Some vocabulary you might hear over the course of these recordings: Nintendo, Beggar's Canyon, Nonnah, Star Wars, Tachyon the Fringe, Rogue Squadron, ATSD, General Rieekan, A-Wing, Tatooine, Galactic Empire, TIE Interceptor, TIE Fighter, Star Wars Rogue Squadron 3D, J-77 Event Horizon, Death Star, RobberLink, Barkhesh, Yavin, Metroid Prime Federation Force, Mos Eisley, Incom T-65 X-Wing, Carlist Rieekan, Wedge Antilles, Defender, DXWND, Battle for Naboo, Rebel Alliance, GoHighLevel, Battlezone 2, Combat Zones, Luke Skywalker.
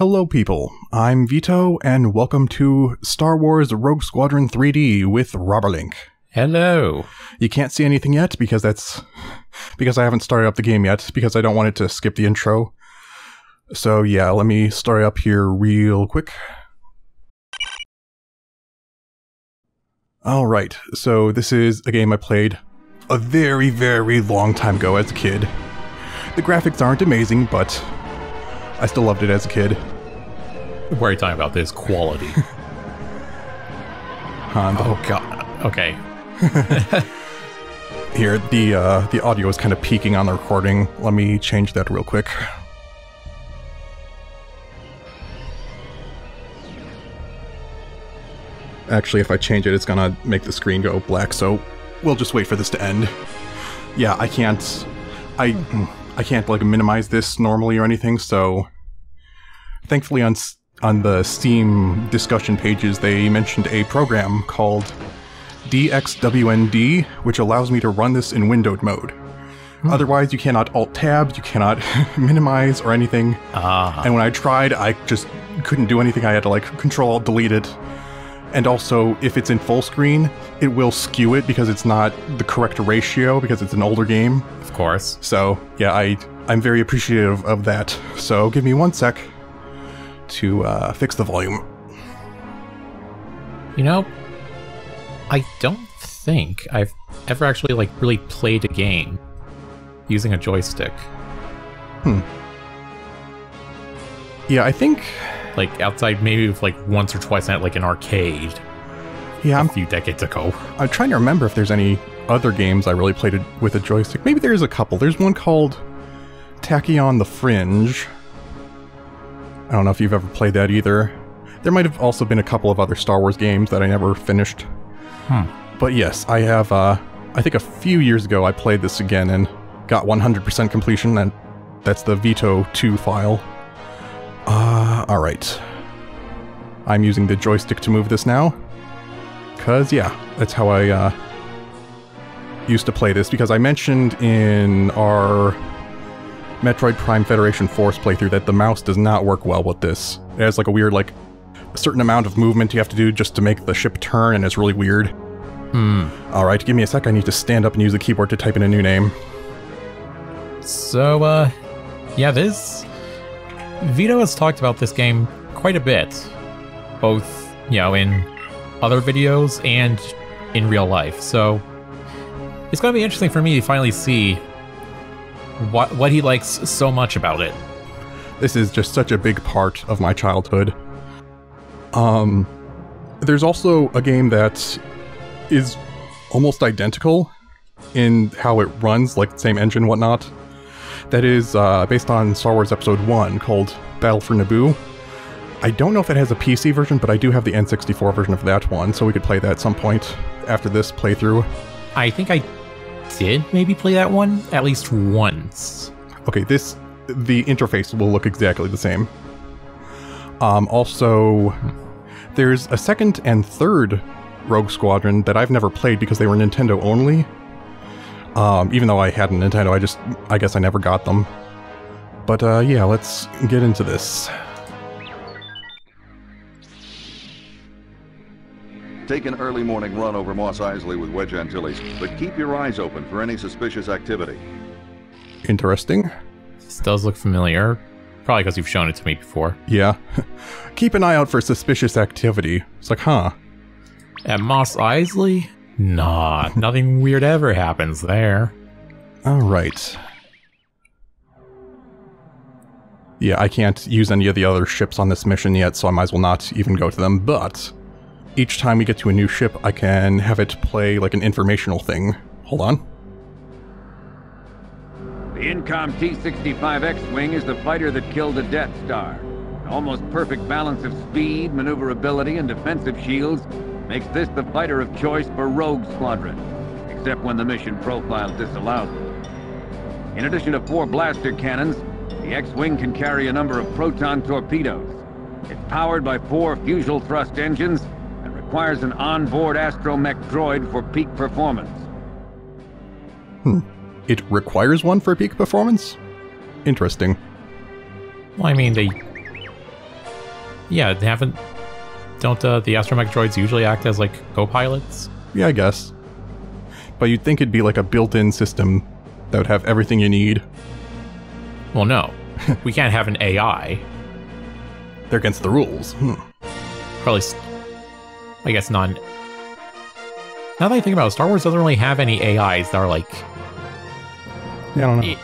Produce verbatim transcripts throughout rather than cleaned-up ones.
Hello people, I'm Vito, and welcome to Star Wars Rogue Squadron three D with RobberLink. Hello. You can't see anything yet because that's because I haven't started up the game yet because I don't want it to skip the intro. So yeah, let me start up here real quick. Alright, so this is a game I played a very, very long time ago as a kid. The graphics aren't amazing, but I still loved it as a kid. What are you talking about? This quality. um, oh god. Okay. Here, the uh, the audio is kind of peaking on the recording. Let me change that real quick. Actually, if I change it, it's gonna make the screen go black. So we'll just wait for this to end. Yeah, I can't. I. Hmm. I can't like minimize this normally or anything, so thankfully on on the Steam discussion pages they mentioned a program called D X W N D, which allows me to run this in windowed mode. Hmm. Otherwise, you cannot alt-tab, you cannot minimize or anything. Uh-huh. And when I tried, I just couldn't do anything. I had to like control alt delete it. And also, if it's in full screen, it will skew it because it's not the correct ratio because it's an older game. Of course. So, yeah, I, I'm very appreciative of that. So give me one sec to uh, fix the volume. You know, I don't think I've ever actually, like, really played a game using a joystick. Hmm. Yeah, I think... like outside, maybe with like once or twice at like an arcade. Yeah, I'm, a few decades ago. I'm trying to remember if there's any other games I really played with a joystick. Maybe there's a couple. There's one called Tachyon the Fringe. I don't know if you've ever played that either. There might have also been a couple of other Star Wars games that I never finished. Hmm. But yes, I have. Uh, I think a few years ago I played this again and got one hundred percent completion, and that's the Vito two file. Uh, alright. I'm using the joystick to move this now. Because, yeah, that's how I uh, used to play this. Because I mentioned in our Metroid Prime Federation Force playthrough that the mouse does not work well with this. It has like a weird, like, a certain amount of movement you have to do just to make the ship turn, and it's really weird. Hmm. Alright, give me a sec. I need to stand up and use the keyboard to type in a new name. So, uh, yeah, this... Vito has talked about this game quite a bit, both, you know, in other videos and in real life, so it's going to be interesting for me to finally see what, what he likes so much about it. This is just such a big part of my childhood. Um, there's also a game that is almost identical in how it runs, like the same engine and whatnot. That is uh, based on Star Wars Episode one, called Battle for Naboo. I don't know if it has a P C version, but I do have the N sixty-four version of that one, so we could play that at some point after this playthrough. I think I did maybe play that one at least once. Okay, this the interface will look exactly the same. Um, also, there's a second and third Rogue Squadron that I've never played because they were Nintendo only. Um, even though I had a Nintendo, I just, I guess I never got them. But, uh, yeah, let's get into this. Take an early morning run over Mos Eisley with Wedge Antilles, but keep your eyes open for any suspicious activity. Interesting. This does look familiar. Probably because you've shown it to me before. Yeah. Keep an eye out for suspicious activity. It's like, huh. At Mos Eisley? Nah, nothing weird ever happens there. Alright. Yeah, I can't use any of the other ships on this mission yet, so I might as well not even go to them, but each time we get to a new ship, I can have it play like an informational thing. Hold on. The Incom T sixty-five X-Wing is the fighter that killed the Death Star. An almost perfect balance of speed, maneuverability, and defensive shields makes this the fighter of choice for Rogue Squadron, except when the mission profile disallows it. In addition to four blaster cannons, the X-Wing can carry a number of proton torpedoes. It's powered by four fusible thrust engines and requires an onboard astromech droid for peak performance. Hmm. It requires one for peak performance? Interesting. Well, I mean, they Yeah, they haven't... Don't uh, the astromech droids usually act as, like, co-pilots? Yeah, I guess. But you'd think it'd be like a built-in system that would have everything you need. Well, no. We can't have an A I. They're against the rules. Hmm. Probably, I guess, non... Now that I think about it, Star Wars doesn't really have any A Is that are, like... Yeah, I don't know. It,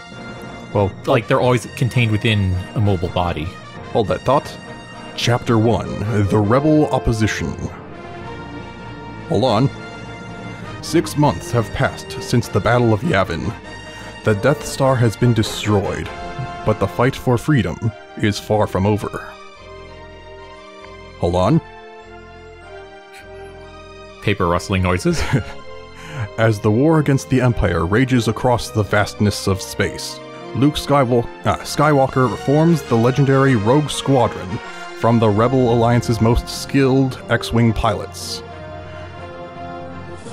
well, like, they're always contained within a mobile body. Hold that thought. Chapter one, The Rebel Opposition. Hold on. Six months have passed since the Battle of Yavin. The Death Star has been destroyed, but the fight for freedom is far from over. Hold on. Paper rustling noises. As the war against the Empire rages across the vastness of space, Luke Skywalker, uh, Skywalker forms the legendary Rogue Squadron from the Rebel Alliance's most skilled X-Wing pilots.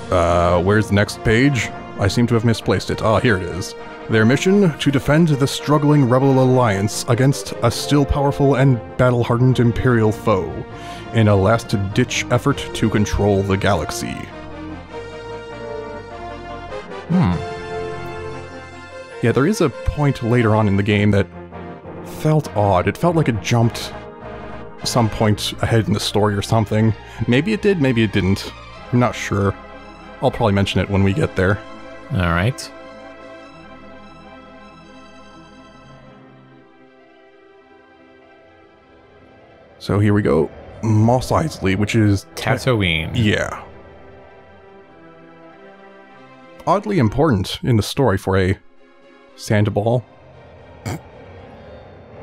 Uh, where's the next page? I seem to have misplaced it. Ah, here it is. Their mission, to defend the struggling Rebel Alliance against a still powerful and battle-hardened Imperial foe, in a last-ditch effort to control the galaxy. Hmm. Yeah, there is a point later on in the game that felt odd. It felt like it jumped some point ahead in the story or something. Maybe it did, maybe it didn't. I'm not sure. I'll probably mention it when we get there. Alright. So here we go. Mos Eisley, which is... Tatooine. Yeah. Oddly important in the story for a sandball.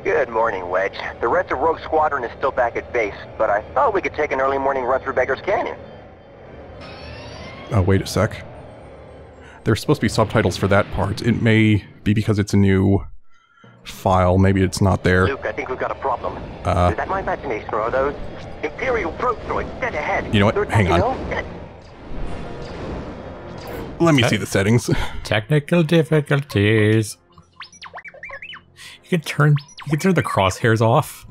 Good morning, Wedge. The rest of Rogue Squadron is still back at base, but I thought we could take an early morning run through Beggar's Canyon. Oh, wait a sec. There's supposed to be subtitles for that part. It may be because it's a new file. Maybe it's not there. Luke, I think we've got a problem. Uh, Is that my imagination or are those Imperial probe droids dead ahead? You know what? They're Hang on. All... Let me Te see the settings. Technical difficulties. You can turn. You can turn the crosshairs off.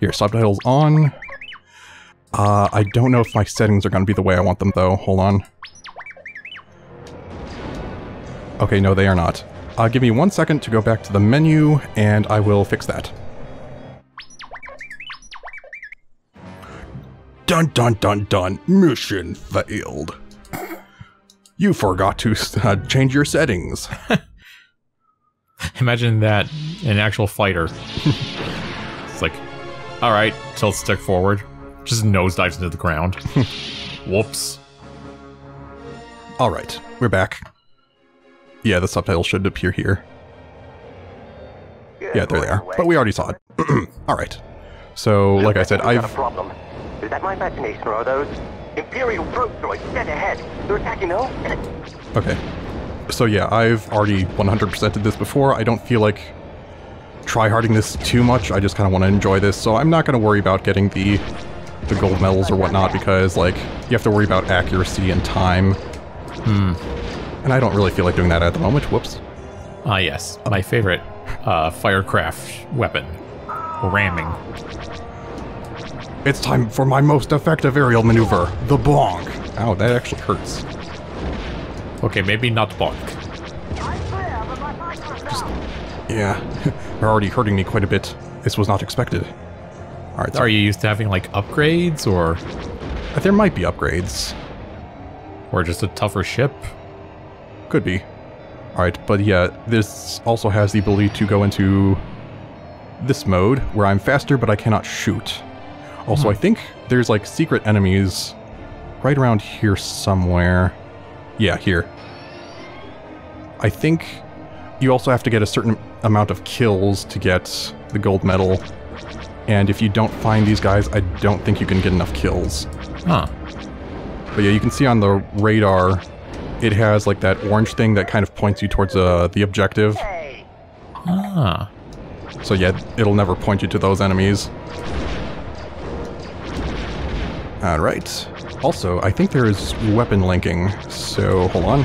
Here, subtitles on. Uh, I don't know if my settings are going to be the way I want them, though. Hold on. Okay, no, they are not. Uh, give me one second to go back to the menu, and I will fix that. Dun dun dun dun, mission failed. You forgot to uh, change your settings. Imagine that in an actual fighter. It's like, alright, tilt stick forward. Just nosedives into the ground. Whoops. Alright, we're back. Yeah, the subtitle should appear here. Yeah, there they are. But we already saw it. Alright. So, like I said, I've... Is that my imagination or are those Imperial probe droids dead ahead? They're attacking all? Okay. So yeah, I've already one hundred percented this before. I don't feel like tryharding this too much. I just kind of want to enjoy this. So I'm not going to worry about getting the the gold medals or whatnot because, like, you have to worry about accuracy and time. Hmm. And I don't really feel like doing that at the moment. Whoops. Ah, uh, yes. My favorite uh, firecraft weapon. Ramming. It's time for my most effective aerial maneuver, the bonk. Ow, that actually hurts. Okay, maybe not bonk. Just, yeah, they're already hurting me quite a bit. This was not expected. All right. So are you used to having, like, upgrades, or...? There might be upgrades. Or just a tougher ship? Could be. Alright, but yeah, this also has the ability to go into this mode, where I'm faster, but I cannot shoot. Also, I think there's, like, secret enemies right around here somewhere. Yeah, here. I think you also have to get a certain amount of kills to get the gold medal. And if you don't find these guys, I don't think you can get enough kills. Huh. But yeah, you can see on the radar... It has, like, that orange thing that kind of points you towards uh, the objective. Ah. So yeah, it'll never point you to those enemies. Alright. Also, I think there is weapon linking, so hold on.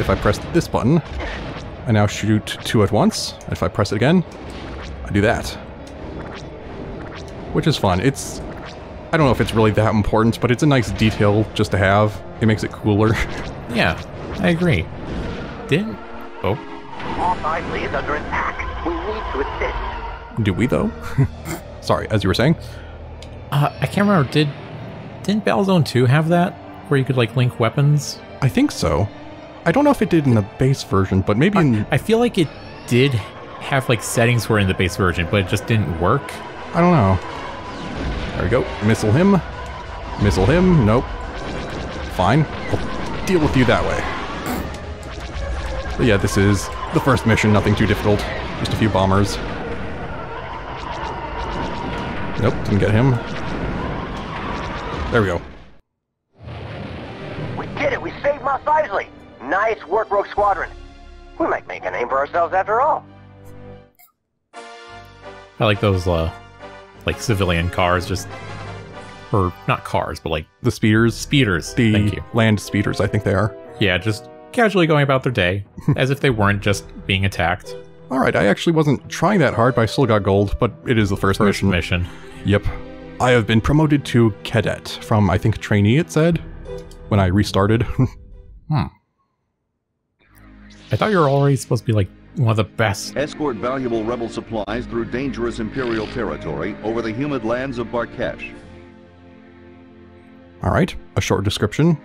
If I press this button, I now shoot two at once. If I press it again, I do that. which is fun. It's, I don't know if it's really that important, but it's a nice detail just to have. It makes it cooler. Yeah, I agree. Didn't... Oh. Mos Eisley is under attack. We need to assist. Do we, though? Sorry, as you were saying? Uh, I can't remember. Did... Didn't Battlezone two have that? Where you could, like, link weapons? I think so. I don't know if it did in the base version, but maybe I, in... I feel like it did have, like, settings were in the base version, but it just didn't work. I don't know. There we go. Missile him. Missile him. Nope. Fine. I'll deal with you that way. But yeah, this is the first mission. Nothing too difficult. Just a few bombers. Nope. Didn't get him. There we go. We did it. We saved Mos Eisley. Nice work, Rogue Squadron. We might make a name for ourselves after all. I like those, uh... like civilian cars, just or not cars, but like the speeders, speeders, the thank you. land speeders. I think they are. Yeah, just casually going about their day as if they weren't just being attacked. All right, I actually wasn't trying that hard, but I still got gold. But it is the first, first mission. mission. Yep, I have been promoted to cadet from I think trainee. It said when I restarted. hmm. I thought you were already supposed to be like. One of the best. Escort valuable rebel supplies through dangerous Imperial territory over the humid lands of Barkhesh. Alright, a short description.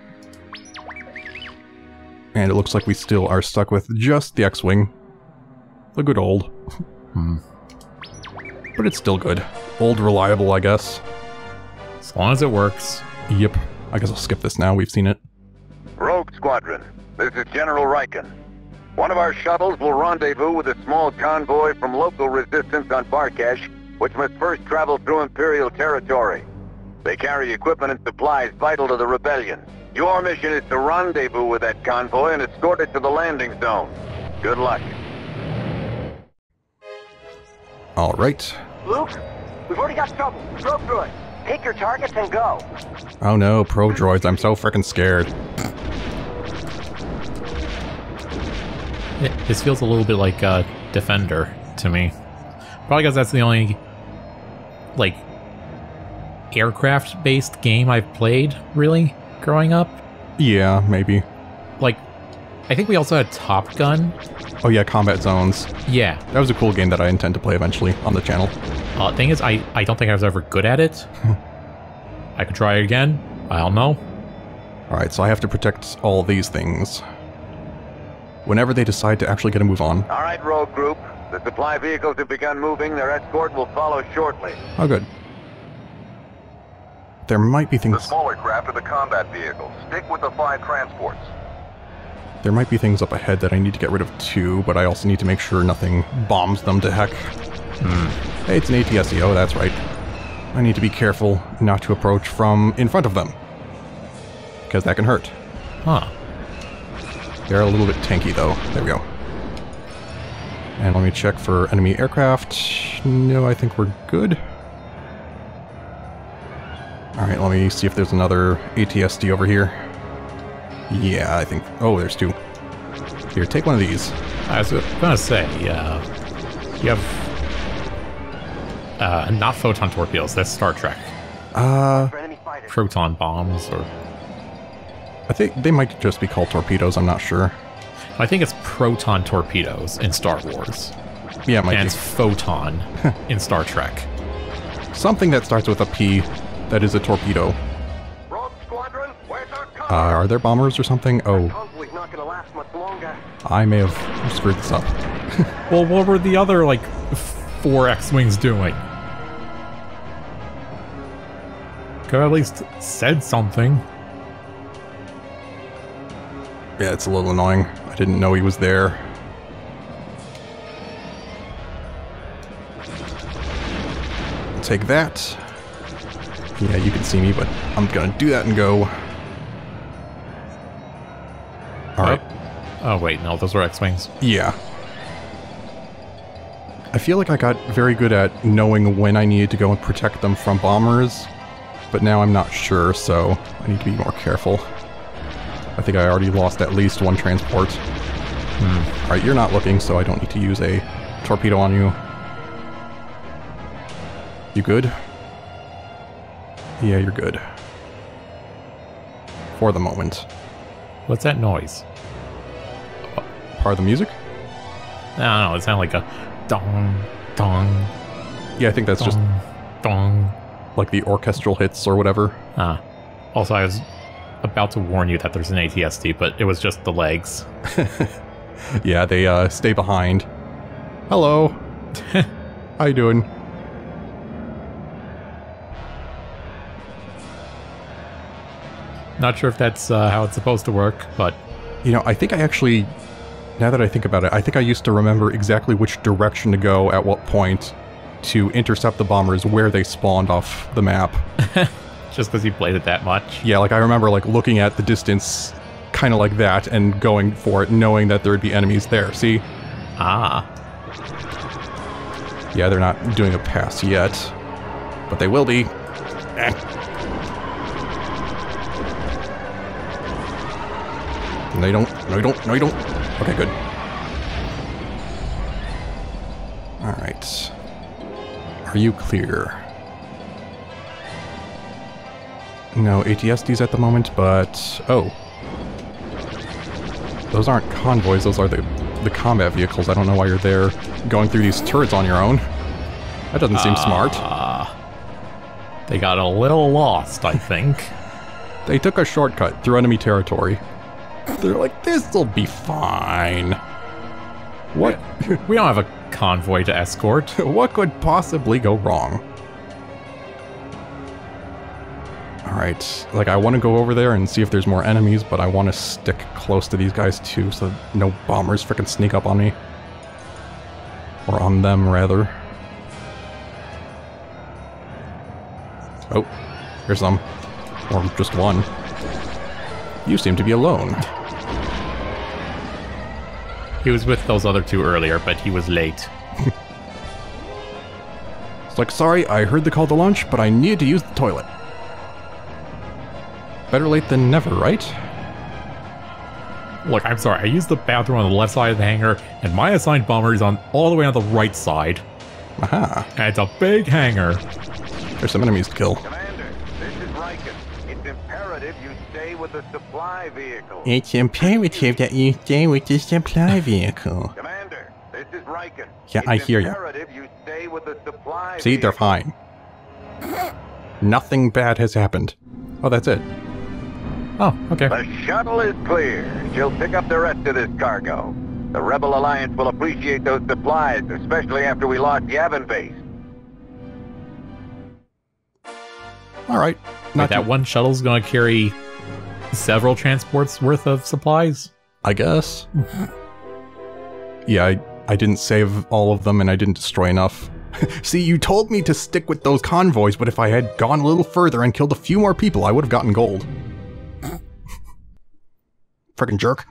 And it looks like we still are stuck with just the X-Wing. The good old. Hmm. But it's still good. Old reliable, I guess. As long as it works. Yep. I guess I'll skip this now, we've seen it. Rogue Squadron, this is General Rieekan. One of our shuttles will rendezvous with a small convoy from local resistance on Barkhesh, which must first travel through Imperial territory. They carry equipment and supplies vital to the rebellion. Your mission is to rendezvous with that convoy and escort it to the landing zone. Good luck. All right. Luke, we've already got trouble. Probe droids, take your targets and go. Oh no, probe droids. I'm so frickin' scared. It, this feels a little bit like uh, Defender to me. Probably because that's the only, like, aircraft-based game I've played, really, growing up. Yeah, maybe. Like, I think we also had Top Gun. Oh yeah, Combat Zones. Yeah. That was a cool game that I intend to play eventually on the channel. Uh, thing is, I, I don't think I was ever good at it. I could try it again. I don't know. Alright, so I have to protect all these things. Whenever they decide to actually get a move on. All right, Rogue Group. The supply vehicles have begun moving. Their escort will follow shortly. Oh, good. There might be things... The smaller craft are the combat vehicles. Stick with the five transports. There might be things up ahead that I need to get rid of too, but I also need to make sure nothing bombs them to heck. Hmm. Hey, it's an A T S D. Oh, that's right. I need to be careful not to approach from in front of them. Because that can hurt. Huh. They're a little bit tanky, though. There we go. And let me check for enemy aircraft. No, I think we're good. Alright, let me see if there's another A T S D over here. Yeah, I think... Oh, there's two. Here, take one of these. I was gonna say, uh... you have... Uh, not photon torpedoes. That's Star Trek. Uh... Proton bombs, or... I think they might just be called torpedoes, I'm not sure. I think it's proton torpedoes in Star Wars. Yeah, it might and be. And it's photon in Star Trek. Something that starts with a P that is a torpedo. Rogue Squadron, where's our uh, are there bombers or something? Oh. Not gonna last much longer. I may have screwed this up. Well, what were the other, like, four X-Wings doing? Could have at least said something. Yeah, it's a little annoying. I didn't know he was there. Take that. Yeah, you can see me, but I'm gonna do that and go. Alright. Oh. oh, wait, no, those were X-Wings. Yeah. I feel like I got very good at knowing when I needed to go and protect them from bombers, but now I'm not sure, so I need to be more careful. I think I already lost at least one transport. Hmm. Alright, you're not looking, so I don't need to use a torpedo on you. You good? Yeah, you're good. For the moment. What's that noise? Uh, part of the music? No, no, it sounded like a dong, dong. Yeah, I think that's dong, just dong. Like the orchestral hits or whatever. Ah. Uh, also, I was about to warn you that there's an A T S D, but it was just the legs. Yeah, they uh, stay behind. Hello. How you doing? Not sure if that's uh, how it's supposed to work, but... You know, I think I actually... Now that I think about it, I think I used to remember exactly which direction to go at what point to intercept the bombers where they spawned off the map. Just because you played it that much? Yeah, like I remember like looking at the distance kind of like that and going for it, knowing that there would be enemies there, see? Ah. Yeah, they're not doing a pass yet, but they will be. Eh. No, you don't. No, you don't. No, you don't. Okay, good. All right. Are you clear? No A T S Ds at the moment, but... Oh. Those aren't convoys. Those are the, the combat vehicles. I don't know why you're there going through these turrets on your own. That doesn't seem uh, smart. They got a little lost, I think. They took a shortcut through enemy territory. They're like, this'll be fine. What? We don't have a convoy to escort. What could possibly go wrong? Alright, like I want to go over there and see if there's more enemies, but I want to stick close to these guys too, so no bombers frickin' sneak up on me. Or on them, rather. Oh, here's some. Or just one. You seem to be alone. He was with those other two earlier, but he was late. It's like, sorry, I heard the call to lunch, but I needed to use the toilet. Better late than never, right? Look, I'm sorry, I used the bathroom on the left side of the hangar, and my assigned bomber is on all the way on the right side. Aha. And it's a big hangar. There's some enemies to kill. Commander, this is Rieekan. It's imperative you stay with the supply vehicle. It's imperative that you stay with the supply vehicle. Commander, this is Rieekan. Yeah, it's I hear you. you stay with the supply See, vehicle. They're fine. Nothing bad has happened. Oh, that's it. Oh, okay. The shuttle is clear. She'll pick up the rest of this cargo. The Rebel Alliance will appreciate those supplies, especially after we lost Yavin base. All right. Not Wait, that one shuttle's gonna carry several transports worth of supplies? I guess. Yeah, I, I didn't save all of them and I didn't destroy enough. See, you told me to stick with those convoys, but if I had gone a little further and killed a few more people, I would have gotten gold. Frickin' jerk.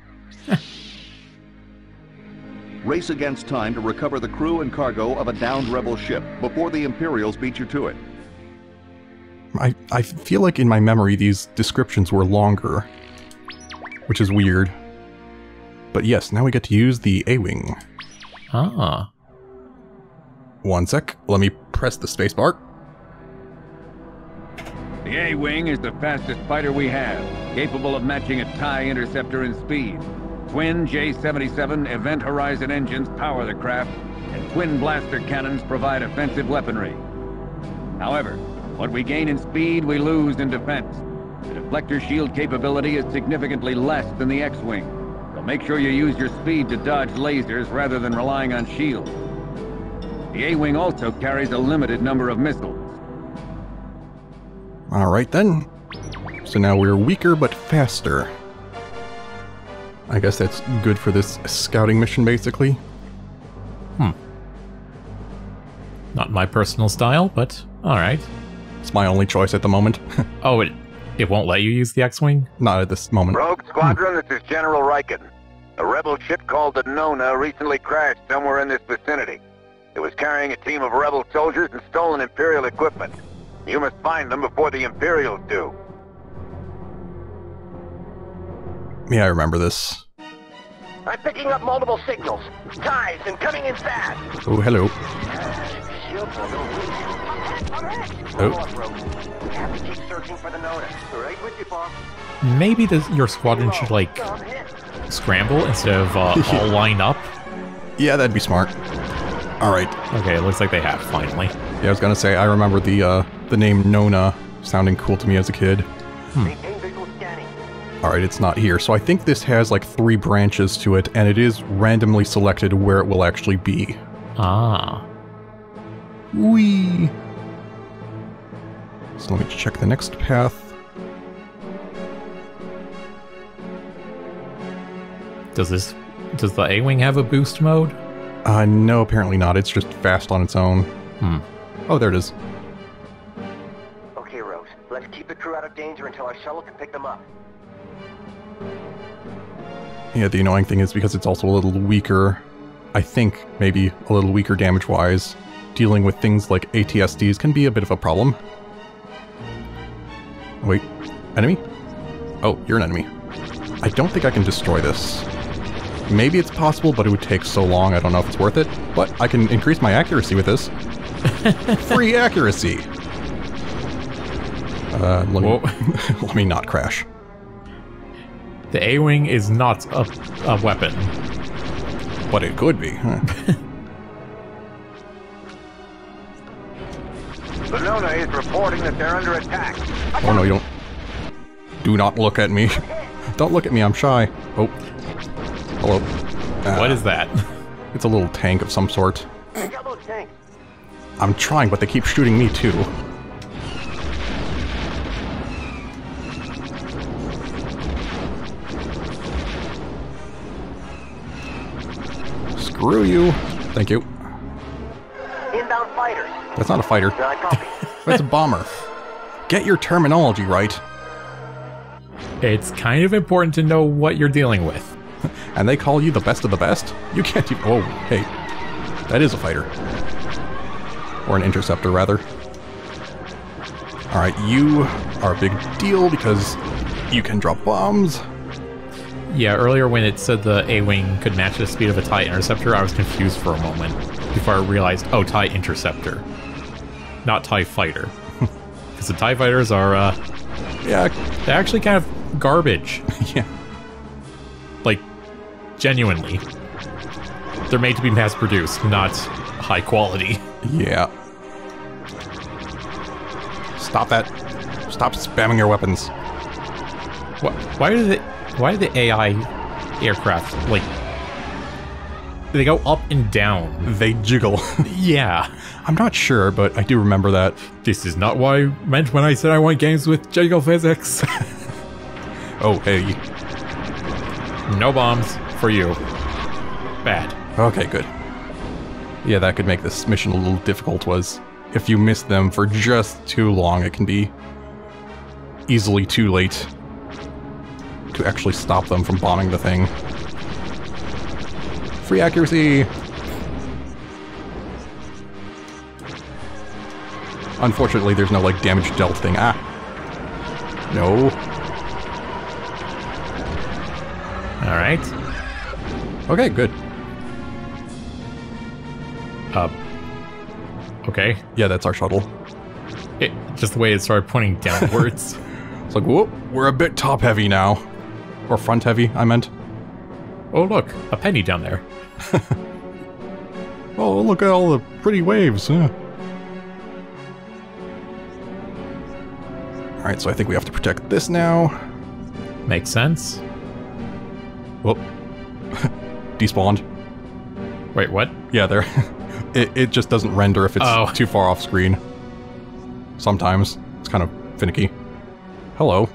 Race against time to recover the crew and cargo of a downed rebel ship before the Imperials beat you to it. I, I feel like in my memory these descriptions were longer, which is weird. But yes, now we get to use the A-Wing. Ah. One sec, let me press the spacebar. The A-Wing is the fastest fighter we have, capable of matching a TIE Interceptor in speed. Twin J seventy-seven Event Horizon engines power the craft, and twin blaster cannons provide offensive weaponry. However, what we gain in speed, we lose in defense. The deflector shield capability is significantly less than the X-Wing, so make sure you use your speed to dodge lasers rather than relying on shields. The A-Wing also carries a limited number of missiles. Alright then. So now we're weaker but faster. I guess that's good for this scouting mission, basically. Hmm. Not my personal style, but alright. It's my only choice at the moment. Oh, it it won't let you use the X-Wing? Not at this moment. Rogue Squadron, hmm. This is General Rieekan. A rebel ship called the Nonnah recently crashed somewhere in this vicinity. It was carrying a team of rebel soldiers and stolen Imperial equipment. You must find them before the Imperials do. Yeah, I remember this. I'm picking up multiple signals. Ties and coming in fast. Oh, hello. Oh. Maybe the, your squadron should, like, scramble instead of uh, all line up? Yeah, that'd be smart. Alright. Okay, it looks like they have, finally. Yeah, I was gonna say, I remember the, uh, the name Nonnah sounding cool to me as a kid. Hmm. Alright, it's not here. So I think this has, like, three branches to it, and it is randomly selected where it will actually be. Ah. Whee! So let me check the next path. Does this... does the A-Wing have a boost mode? Uh, no, apparently not. It's just fast on its own. Hmm. Oh, there it is. Okay, Rose. Let's keep the crew out of danger until our shuttle can pick them up. Yeah, the annoying thing is because it's also a little weaker, I think maybe a little weaker damage-wise, dealing with things like A T S Ds can be a bit of a problem. Wait, enemy? Oh, you're an enemy. I don't think I can destroy this. Maybe it's possible, but it would take so long, I don't know if it's worth it. But I can increase my accuracy with this. Free accuracy! Uh, let me, let me not crash. The A-Wing is not a, a weapon. But it could be, huh? Nonnah is reporting that they're under attack. Oh no, you don't... Do not look at me. Don't look at me, I'm shy. Oh. Hello. Uh, what is that? It's a little tank of some sort. I'm trying, but they keep shooting me too. Screw you. Thank you. Inbound fighter. That's not a fighter. That's a bomber. Get your terminology right. It's kind of important to know what you're dealing with. And they call you the best of the best? You can't even... Oh, hey. That is a fighter. Or an interceptor, rather. Alright, you are a big deal because you can drop bombs. Yeah, earlier when it said the A-Wing could match the speed of a TIE Interceptor, I was confused for a moment. Before I realized, oh, TIE Interceptor. Not TIE Fighter. Because the TIE Fighters are, uh... yeah. They're actually kind of garbage. Yeah. Genuinely. They're made to be mass-produced, not high quality. Yeah. Stop that. Stop spamming your weapons. What? Why do the, why do the A I aircraft, like... they go up and down. They jiggle. Yeah. I'm not sure, but I do remember that. This is not what I meant when I said I want games with jiggle physics. Oh, hey. No bombs. For you. Bad. Okay, good. Yeah, that could make this mission a little difficult, was if you miss them for just too long, it can be easily too late to actually stop them from bombing the thing. Free accuracy! Unfortunately, there's no, like, damage dealt thing. Ah! No. Alright. Okay, good. Uh, okay. Yeah, that's our shuttle. It, just the way it started pointing downwards. It's like, whoop, we're a bit top heavy now. Or front heavy, I meant. Oh, look, a penny down there. Oh, look at all the pretty waves. Yeah. Alright, so I think we have to protect this now. Makes sense. Whoop. Despawned. Wait, what? Yeah, there. It, it just doesn't render if it's oh. too far off screen. Sometimes. It's kind of finicky. Hello.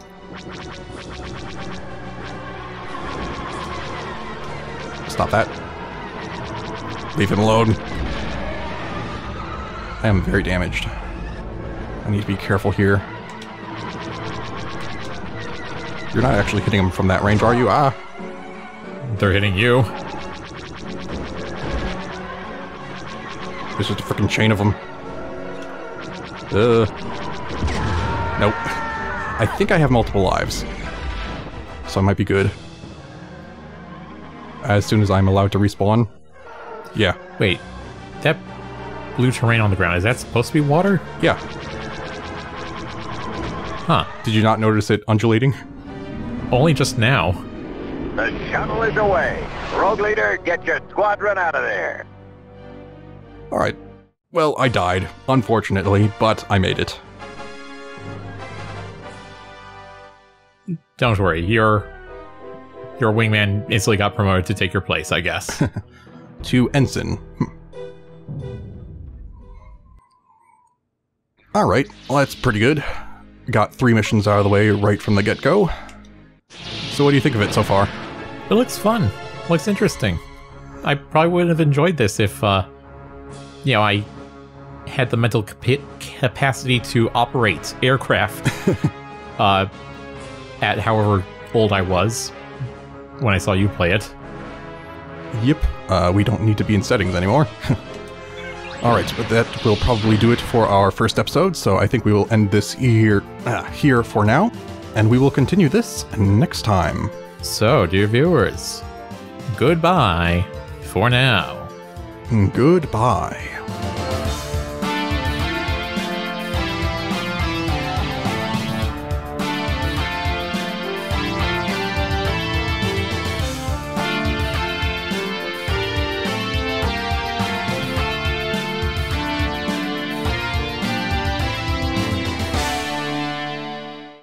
Stop that. Leave him alone. I am very damaged. I need to be careful here. You're not actually hitting him from that range, are you? Ah! They're hitting you. There's just a freaking chain of them. Uh. Nope. I think I have multiple lives. So I might be good. As soon as I'm allowed to respawn. Yeah. Wait. That blue terrain on the ground. Is that supposed to be water? Yeah. Huh. Did you not notice it undulating? Only just now. The shuttle is away. Rogue Leader, get your squadron out of there. Alright. Well, I died, unfortunately, but I made it. Don't worry, your, your wingman instantly got promoted to take your place, I guess. To ensign. Alright, well, that's pretty good. Got three missions out of the way right from the get-go. So what do you think of it so far? It looks fun. Looks interesting. I probably would have enjoyed this if, uh, you know, I had the mental cap capacity to operate aircraft uh, at however old I was when I saw you play it. Yep. Uh, we don't need to be in settings anymore. Alright, but that will probably do it for our first episode, so I think we will end this here, uh, here for now, and we will continue this next time. So, dear viewers, goodbye for now. Goodbye.